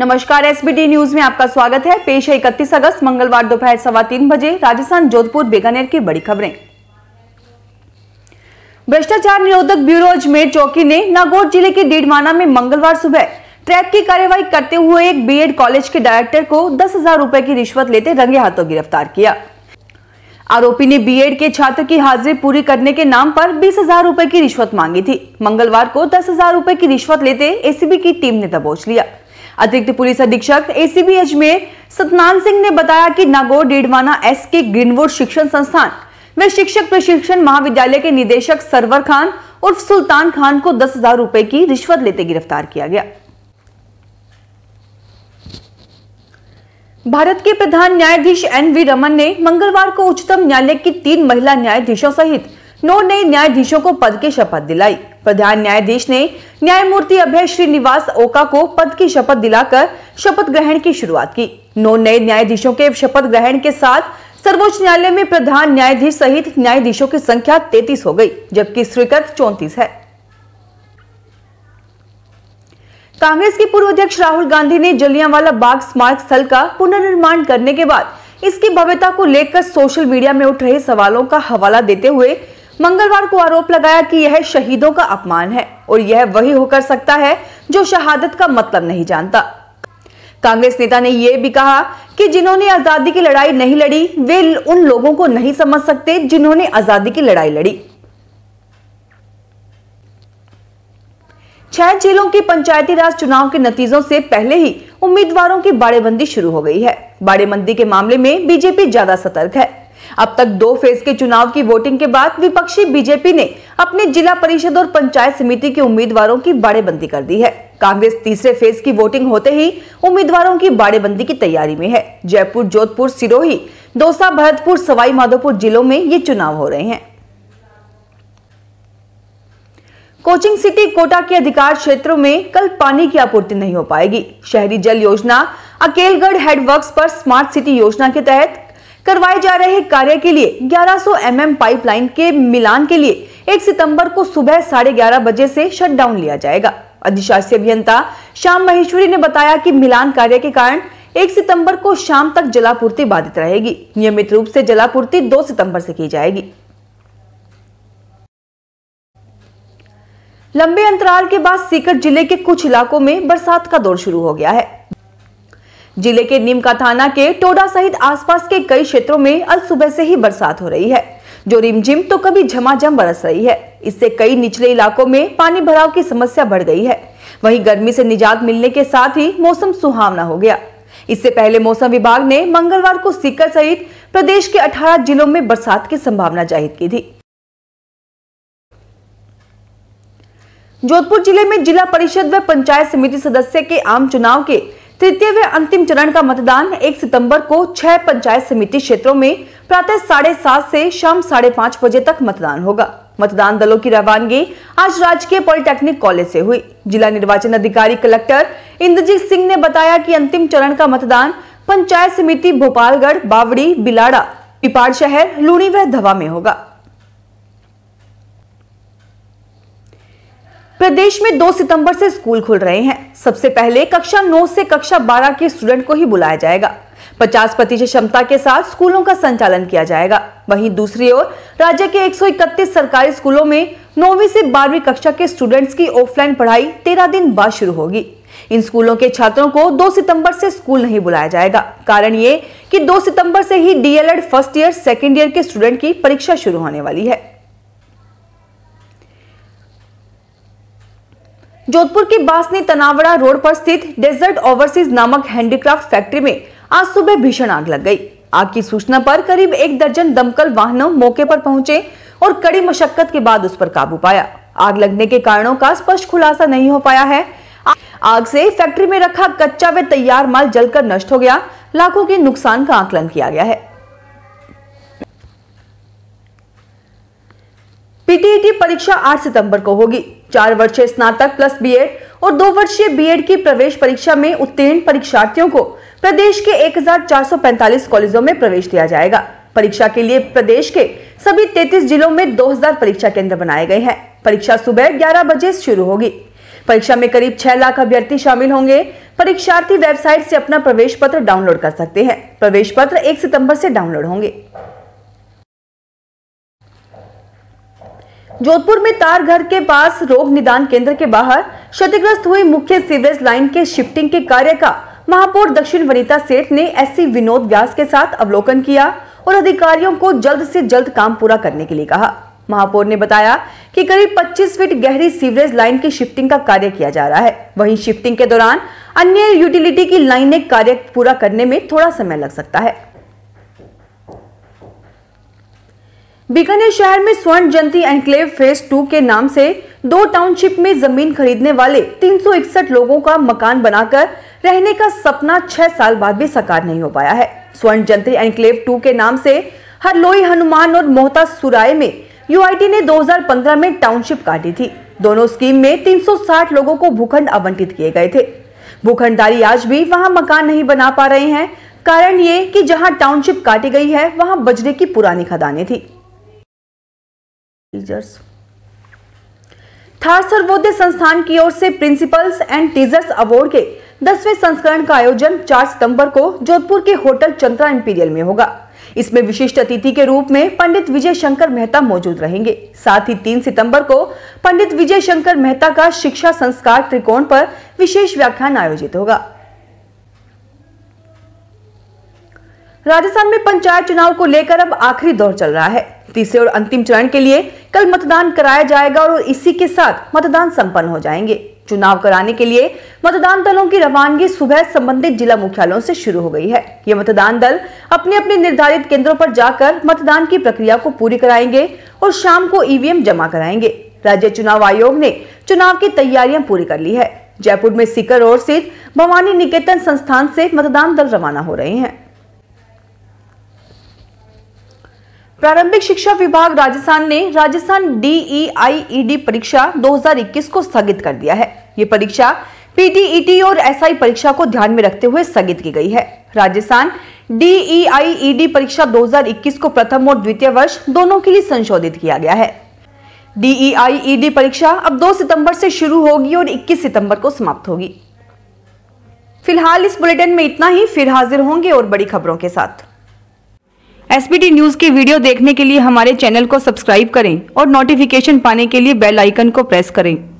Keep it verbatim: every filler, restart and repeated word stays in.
नमस्कार, SBD news में आपका स्वागत है। पेश है इकतीस अगस्त मंगलवार दोपहर सवा तीन बजे राजस्थान जोधपुर बीकानेर की बड़ी खबरें। भ्रष्टाचार निरोधक ब्यूरो अजमेर चौकी ने नागौर जिले के डीडवाना में मंगलवार सुबह ट्रैप की कार्यवाही करते हुए एक बीएड कॉलेज के डायरेक्टर को दस हजार रूपए की रिश्वत लेते रंगे हाथों गिरफ्तार किया। आरोपी ने बीएड के छात्र की हाजिरी पूरी करने के नाम पर बीस हजार रूपए की रिश्वत मांगी थी। मंगलवार को दस हजार रूपए की रिश्वत लेते एसीबी की टीम ने दबोच लिया। अतिरिक्त पुलिस अधीक्षक एसीबी अजमेर सतनाम सिंह ने बताया कि नागौर डीडवाना एसके ग्रीनवुड शिक्षण संस्थान व शिक्षक प्रशिक्षण महाविद्यालय के निदेशक सरवर खान उर्फ सुल्तान खान को दस हजार रूपए की रिश्वत लेते गिरफ्तार किया गया। भारत के प्रधान न्यायाधीश एनवी रमन ने मंगलवार को उच्चतम न्यायालय की तीन महिला न्यायाधीशों सहित नौ नए न्यायाधीशों को पद की शपथ दिलाई। प्रधान न्यायाधीश ने न्यायमूर्ति अभय श्रीनिवास ओका को पद की शपथ दिलाकर शपथ ग्रहण की शुरुआत की। नौ नए न्यायाधीशों के शपथ ग्रहण के साथ सर्वोच्च न्यायालय में प्रधान न्यायाधीश सहित न्यायाधीशों की संख्या तैंतीस हो गई, जबकि स्वीकृत चौंतीस है। कांग्रेस के पूर्व अध्यक्ष राहुल गांधी ने जलियांवाला बाग स्मारक स्थल का पुनर्निर्माण करने के बाद इसकी भव्यता को लेकर सोशल मीडिया में उठ रहे सवालों का हवाला देते हुए मंगलवार को आरोप लगाया कि यह शहीदों का अपमान है और यह वही होकर सकता है जो शहादत का मतलब नहीं जानता। कांग्रेस नेता ने यह भी कहा कि जिन्होंने आजादी की लड़ाई नहीं लड़ी वे उन लोगों को नहीं समझ सकते जिन्होंने आजादी की लड़ाई लड़ी। छह जिलों के पंचायती राज चुनाव के नतीजों से पहले ही उम्मीदवारों की बाड़ेबंदी शुरू हो गई है। बाड़ेबंदी के मामले में बीजेपी ज्यादा सतर्क है। अब तक दो फेज के चुनाव की वोटिंग के बाद विपक्षी बीजेपी ने अपने जिला परिषद और पंचायत समिति के उम्मीदवारों की बाड़ेबंदी कर दी है। कांग्रेस तीसरे फेज की वोटिंग होते ही उम्मीदवारों की बाड़ेबंदी की तैयारी में है। जयपुर, जोधपुर, सिरोही, दौसा, भरतपुर, सवाई माधोपुर जिलों में ये चुनाव हो रहे हैं। कोचिंग सिटी कोटा के अधिकार क्षेत्रों में कल पानी की आपूर्ति नहीं हो पाएगी। शहरी जल योजना, अकेलगढ़ हेडवर्क्स पर स्मार्ट सिटी योजना के तहत करवाए जा रहे कार्य के लिए ग्यारह सौ एमएम पाइपलाइन के मिलान के लिए एक सितंबर को सुबह साढ़े ग्यारह बजे से शटडाउन लिया जाएगा। अधिशासी अभियंता श्याम महेश्वरी ने बताया कि मिलान कार्य के कारण एक सितंबर को शाम तक जलापूर्ति बाधित रहेगी। नियमित रूप से जलापूर्ति दो सितंबर से की जाएगी। लंबे अंतराल के बाद सीकर जिले के कुछ इलाकों में बरसात का दौर शुरू हो गया है। जिले के नीमका थाना के टोडा सहित आसपास के कई क्षेत्रों में अल सुबह से ही बरसात हो रही है, जो रिमझिम तो कभी झमाझम बरस रही है। इससे कई निचले इलाकों में पानी भराव की समस्या बढ़ गई है। वहीं गर्मी से निजात मिलने के साथ ही मौसम सुहावना हो गया। इससे पहले मौसम विभाग ने मंगलवार को सीकर सहित प्रदेश के अठारह जिलों में बरसात की संभावना जाहिर की थी। जोधपुर जिले में जिला परिषद व पंचायत समिति सदस्य के आम चुनाव के तृतीय व अंतिम चरण का मतदान एक सितंबर को छह पंचायत समिति क्षेत्रों में प्रातः साढ़े सात से शाम साढ़े पाँच बजे तक मतदान होगा। मतदान दलों की रवानगी आज राजकीय पॉलिटेक्निक कॉलेज से हुई। जिला निर्वाचन अधिकारी कलेक्टर इंद्रजीत सिंह ने बताया कि अंतिम चरण का मतदान पंचायत समिति भोपालगढ़, बावड़ी, बिलाड़ा, पिपाड़ शहर, लूणी व धवा में होगा। प्रदेश में दो सितंबर से स्कूल खुल रहे हैं। सबसे पहले कक्षा नौ से कक्षा बारह के स्टूडेंट को ही बुलाया जाएगा। पचास प्रतिशत क्षमता के साथ स्कूलों का संचालन किया जाएगा। वहीं दूसरी ओर राज्य के एक सौ इकतीस सरकारी स्कूलों में नौवीं से बारहवीं कक्षा के स्टूडेंट्स की ऑफलाइन पढ़ाई तेरह दिन बाद शुरू होगी। इन स्कूलों के छात्रों को दो सितंबर से स्कूल नहीं बुलाया जाएगा। कारण ये कि दो सितंबर से ही DElEd first year, second year के स्टूडेंट की परीक्षा शुरू होने वाली है। जोधपुर के बासनी तनावड़ा रोड पर स्थित डेजर्ट ओवरसीज नामक हैंडीक्राफ्ट फैक्ट्री में आज सुबह भीषण आग लग गई। आग की सूचना पर करीब एक दर्जन दमकल वाहनों मौके पर पहुंचे और कड़ी मशक्कत के बाद उस पर काबू पाया। आग लगने के कारणों का स्पष्ट खुलासा नहीं हो पाया है। आग से फैक्ट्री में रखा कच्चा व तैयार माल जलकर नष्ट हो गया। लाखों के नुकसान का आकलन किया गया है। पीटीईटी परीक्षा आठ सितंबर को होगी। चार वर्षीय स्नातक प्लस बीएड और दो वर्षीय बीएड की प्रवेश परीक्षा में उत्तीर्ण परीक्षार्थियों को प्रदेश के एक हजार चार सौ पैंतालीस कॉलेजों में प्रवेश दिया जाएगा। परीक्षा के लिए प्रदेश के सभी तैंतीस जिलों में दो हजार परीक्षा केंद्र बनाए गए हैं। परीक्षा सुबह ग्यारह बजे शुरू होगी। परीक्षा में करीब छह लाख अभ्यर्थी शामिल होंगे। परीक्षार्थी वेबसाइट से अपना प्रवेश पत्र डाउनलोड कर सकते हैं। प्रवेश पत्र एक सितंबर से डाउनलोड होंगे। जोधपुर में तार घर के पास रोग निदान केंद्र के बाहर क्षतिग्रस्त हुई मुख्य सीवरेज लाइन के शिफ्टिंग के कार्य का महापौर दक्षिण वनीता सेठ ने एससी विनोद व्यास के साथ अवलोकन किया और अधिकारियों को जल्द से जल्द काम पूरा करने के लिए कहा। महापौर ने बताया कि करीब पच्चीस फीट गहरी सीवरेज लाइन की शिफ्टिंग का कार्य किया जा रहा है। वहीं शिफ्टिंग के दौरान अन्य यूटिलिटी की लाइनें कार्य पूरा करने में थोड़ा समय लग सकता है। बीकानेर शहर में स्वर्ण जयंती एनक्लेव फेज टू के नाम से दो टाउनशिप में जमीन खरीदने वाले तीन सौ इकसठ लोगों का मकान बनाकर रहने का सपना छह साल बाद भी साकार नहीं हो पाया है। स्वर्ण जयंती एनक्लेव टू के नाम से हरलोई, हनुमान और मोहता सुराय में यूआईटी ने दो हज़ार पंद्रह में टाउनशिप काटी थी। दोनों स्कीम में तीन सौ साठ लोगों को भूखंड आवंटित किए गए थे। भूखंडधारी आज भी वहां मकान नहीं बना पा रहे हैं। कारण ये कि जहां टाउनशिप काटी गई है वहां बजरे की पुरानी खदानें थी। थार सर्वोदय संस्थान की ओर से प्रिंसिपल्स एंड टीचर्स अवार्ड के दसवें संस्करण का आयोजन चार सितंबर को जोधपुर के होटल चंद्रा इंपीरियल में होगा। इसमें विशिष्ट अतिथि के रूप में पंडित विजय शंकर मेहता मौजूद रहेंगे। साथ ही तीन सितंबर को पंडित विजय शंकर मेहता का शिक्षा संस्कार त्रिकोण पर विशेष व्याख्यान आयोजित होगा। राजस्थान में पंचायत चुनाव को लेकर अब आखिरी दौर चल रहा है। तीसरे और अंतिम चरण के लिए कल मतदान कराया जाएगा और इसी के साथ मतदान संपन्न हो जाएंगे। चुनाव कराने के लिए मतदान दलों की रवानगी सुबह संबंधित जिला मुख्यालयों से शुरू हो गई है। ये मतदान दल अपने अपने निर्धारित केंद्रों पर जाकर मतदान की प्रक्रिया को पूरी कराएंगे और शाम को ईवीएम जमा कराएंगे। राज्य चुनाव आयोग ने चुनाव की तैयारियां पूरी कर ली है। जयपुर में सीकर और स्थित भवानी निकेतन संस्थान से मतदान दल रवाना हो रहे हैं। प्रारंभिक शिक्षा विभाग राजस्थान ने राजस्थान डीईआईईडी परीक्षा दो हज़ार इक्कीस को स्थगित कर दिया है। ये परीक्षा पीटीईटी और एसआई परीक्षा को ध्यान में रखते हुए स्थगित की गई है। राजस्थान डीईआईईडी परीक्षा दो हज़ार इक्कीस को प्रथम और द्वितीय वर्ष दोनों के लिए संशोधित किया गया है। डीईआईईडी परीक्षा अब दो सितंबर से शुरू होगी और इक्कीस सितंबर को समाप्त होगी। फिलहाल इस बुलेटिन में इतना ही। फिर हाजिर होंगे और बड़ी खबरों के साथ। एसबीडी न्यूज के वीडियो देखने के लिए हमारे चैनल को सब्सक्राइब करें और नोटिफिकेशन पाने के लिए बेल आइकन को प्रेस करें।